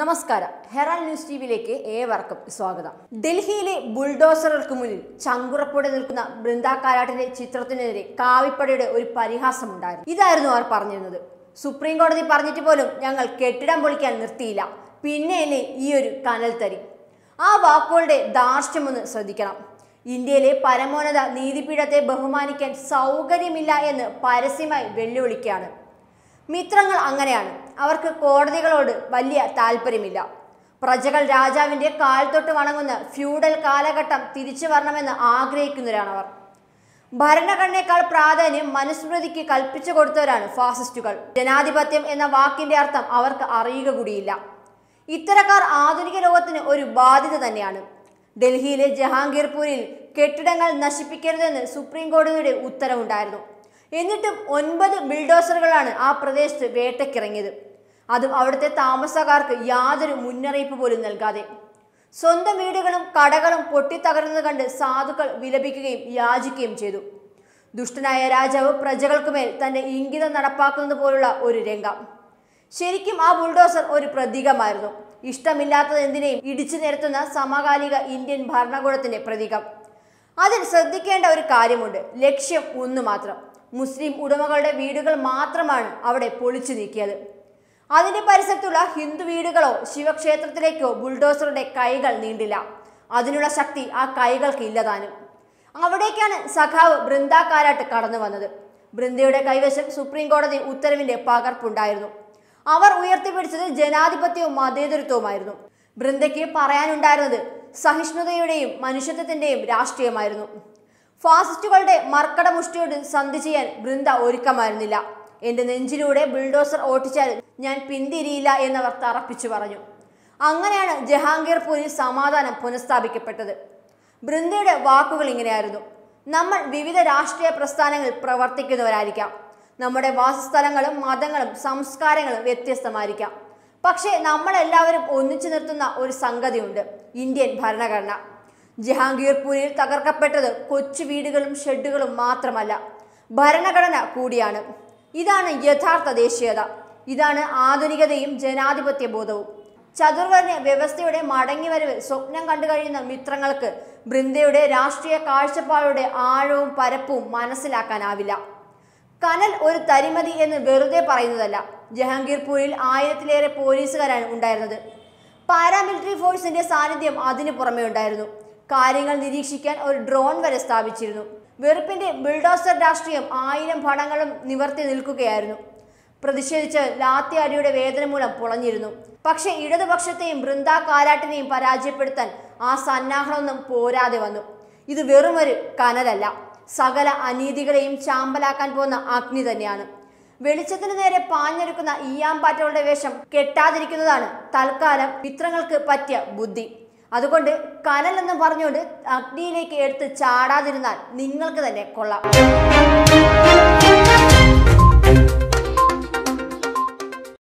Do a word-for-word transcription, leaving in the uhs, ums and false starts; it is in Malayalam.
നമസ്കാരം. ഹെറാൾഡ് ന്യൂസ് ടിവിയിലേക്ക് ഏവർക്കും സ്വാഗതം. ഡൽഹിയിലെ ബുൾഡോസറുകൾക്ക് മുന്നിൽ ചങ്കുറപ്പോടെ നിൽക്കുന്ന ബൃന്ദ കാരാട്ടിന്റെ ചിത്രത്തിനെതിരെ കാവിപ്പടയുടെ ഒരു പരിഹാസമുണ്ടായിരുന്നു. ഇതായിരുന്നു അവർ പറഞ്ഞിരുന്നത്. സുപ്രീം കോടതി പറഞ്ഞിട്ട് പോലും ഞങ്ങൾ കെട്ടിടം പൊളിക്കാൻ നിർത്തിയില്ല, പിന്നെയല്ലേ ഈ ഒരു കനൽ തരി. ആ വാക്കുകളുടെ ധാർഷ്ട്യമൊന്ന് ശ്രദ്ധിക്കണം. ഇന്ത്യയിലെ പരമോന്നത നീതിപീഠത്തെ ബഹുമാനിക്കാൻ സൗകര്യമില്ല എന്ന് പരസ്യമായി വെല്ലുവിളിക്കുകയാണ്. മിത്രങ്ങൾ അങ്ങനെയാണ്. അവർക്ക് കോടതികളോട് വലിയ താല്പര്യമില്ല. പ്രജകൾ രാജാവിൻ്റെ കാൽ തൊട്ട് വണങ്ങുന്ന ഫ്യൂഡൽ കാലഘട്ടം തിരിച്ചു വരണമെന്ന് ആഗ്രഹിക്കുന്നവരാണ് അവർ. ഭരണഘടനയേക്കാൾ പ്രാധാന്യം മനുസ്മൃതിക്ക് കൽപ്പിച്ചു കൊടുത്തവരാണ് ഫാസിസ്റ്റുകൾ. ജനാധിപത്യം എന്ന വാക്കിൻ്റെ അർത്ഥം അവർക്ക് അറിയുക കൂടിയില്ല. ഇത്തരക്കാർ ആധുനിക ലോകത്തിന് ഒരു ബാധ്യത തന്നെയാണ്. ഡൽഹിയിലെ ജഹാംഗീർപൂരിൽ കെട്ടിടങ്ങൾ നശിപ്പിക്കരുതെന്ന് സുപ്രീം കോടതിയുടെ ഉത്തരവുണ്ടായിരുന്നു. എന്നിട്ടും ഒൻപത് ബിൽഡോസറുകളാണ് ആ പ്രദേശത്ത് വേട്ടക്കിറങ്ങിയത്. അതും അവിടുത്തെ താമസക്കാർക്ക് യാതൊരു മുന്നറിയിപ്പ് പോലും നൽകാതെ. സ്വന്തം വീടുകളും കടകളും പൊട്ടിത്തകരുന്നത് കണ്ട് സാധുക്കൾ വിലപിക്കുകയും യാചിക്കുകയും ചെയ്തു. ദുഷ്ടനായ രാജാവ് പ്രജകൾക്കുമേൽ തൻ്റെ ഇംഗിതം നടപ്പാക്കുന്നത് പോലുള്ള ഒരു രംഗം. ശരിക്കും ആ ബുൾഡോസർ ഒരു പ്രതീകമായിരുന്നു. ഇഷ്ടമില്ലാത്തത് എന്തിനേയും ഇടിച്ചു നിരത്തുന്ന സമകാലിക ഇന്ത്യൻ ഭരണകൂടത്തിൻ്റെ പ്രതീകം. അതിൽ ശ്രദ്ധിക്കേണ്ട ഒരു കാര്യമുണ്ട്. ലക്ഷ്യം ഒന്ന് മാത്രം, മുസ്ലിം ഉടമകളുടെ വീടുകൾ മാത്രമാണ് അവിടെ പൊളിച്ചു നീക്കിയത്. അതിൻ്റെ പരിസരത്തുള്ള ഹിന്ദു വീടുകളോ ശിവക്ഷേത്രത്തിലേക്കോ ബുൾഡോസറുടെ കൈകൾ നീണ്ടില്ല. അതിനുള്ള ശക്തി ആ കൈകൾക്ക് ഇല്ലതാനും. അവിടേക്കാണ് സഖാവ് ബൃന്ദ കാരാട്ട് കടന്നു വന്നത്. ബൃന്ദയുടെ കൈവശം സുപ്രീം കോടതി ഉത്തരവിൻ്റെ പകർപ്പുണ്ടായിരുന്നു. അവർ ഉയർത്തിപ്പിടിച്ചത് ജനാധിപത്യവും മതേതരത്വവുമായിരുന്നു. ബൃന്ദയ്ക്ക് പറയാനുണ്ടായിരുന്നത് സഹിഷ്ണുതയുടെയും മനുഷ്യത്വത്തിൻ്റെയും രാഷ്ട്രീയമായിരുന്നു. ഫാസിസ്റ്റുകളുടെ മർക്കട മുഷ്ടിയോട് സന്ധി ചെയ്യാൻ ബൃന്ദ ഒരുക്കമായിരുന്നില്ല. എൻ്റെ നെഞ്ചിലൂടെ ബുൾഡോസർ ഓടിച്ചാൽ ഞാൻ പിന്തിരിയില്ല എന്നവർ തറപ്പിച്ചു പറഞ്ഞു. അങ്ങനെയാണ് ജഹാംഗീർപൂരിൽ സമാധാനം പുനഃസ്ഥാപിക്കപ്പെട്ടത്. ബൃന്ദയുടെ വാക്കുകൾ ഇങ്ങനെയായിരുന്നു: നമ്മൾ വിവിധ രാഷ്ട്രീയ പ്രസ്ഥാനങ്ങൾ പ്രവർത്തിക്കുന്നവരായിരിക്കാം. നമ്മുടെ വാസസ്ഥലങ്ങളും മതങ്ങളും സംസ്കാരങ്ങളും വ്യത്യസ്തമായിരിക്കാം. പക്ഷേ നമ്മളെല്ലാവരും ഒന്നിച്ചു നിർത്തുന്ന ഒരു സംഗതിയുണ്ട്, ഇന്ത്യൻ ഭരണഘടന. ജഹാംഗീർപൂരിൽ തകർക്കപ്പെട്ടത് കൊച്ചു വീടുകളും ഷെഡുകളും മാത്രമല്ല, ഭരണഘടന കൂടിയാണ്. ഇതാണ് യഥാർത്ഥ ദേശീയത. ഇതാണ് ആധുനികതയും ജനാധിപത്യ ബോധവും. ചതുർവർണ്ണ വ്യവസ്ഥയുടെ മടങ്ങിവരവ് സ്വപ്നം കണ്ടു കഴിയുന്ന മിത്രങ്ങൾക്ക് ബൃന്ദയുടെ രാഷ്ട്രീയ കാഴ്ചപ്പാടുകളുടെ ആഴവും പരപ്പും മനസ്സിലാക്കാനാവില്ല. കനൽ ഒരു തരിമതി എന്ന് വെറുതെ പറയുന്നതല്ല. ജഹാംഗീർപൂരിൽ ആയിരത്തിലേറെ പോലീസുകാരാണ് ഉണ്ടായിരുന്നത്. പാരാമിലിറ്ററി ഫോഴ്സിന്റെ സാന്നിധ്യം അതിനു പുറമേ ഉണ്ടായിരുന്നു. കാര്യങ്ങൾ നിരീക്ഷിക്കാൻ ഒരു ഡ്രോൺ വരെ സ്ഥാപിച്ചിരുന്നു. വെറുപ്പിന്റെ ബിൽഡോസർ രാഷ്ട്രീയം ആയിരം ഭടങ്ങളും നിവർത്തി നിൽക്കുകയായിരുന്നു. പ്രതിഷേധിച്ച് ലാത്തി അടിയുടെ വേദന മൂലം പൊളഞ്ഞിരുന്നു. പക്ഷേ ഇടതുപക്ഷത്തെയും ബൃന്ദ കാരാട്ടിനെയും പരാജയപ്പെടുത്താൻ ആ സന്നാഹമൊന്നും പോരാതെ വന്നു. ഇത് വെറും ഒരു കനലല്ല, സകല അനീതികളെയും ചാമ്പലാക്കാൻ പോകുന്ന അഗ്നി തന്നെയാണ്. വെളിച്ചത്തിന് നേരെ പാഞ്ഞെടുക്കുന്ന ഈയാമ്പാറ്റകളുടെ വേഷം കെട്ടാതിരിക്കുന്നതാണ് തൽക്കാലം മിത്രങ്ങൾക്ക് പറ്റിയ ബുദ്ധി. അതുകൊണ്ട് കനൽ എന്ന് പറഞ്ഞുകൊണ്ട് അഗ്നിയിലേക്ക് എടുത്ത് ചാടാതിരുന്നാൽ നിങ്ങൾക്ക് തന്നെ കൊള്ളാം.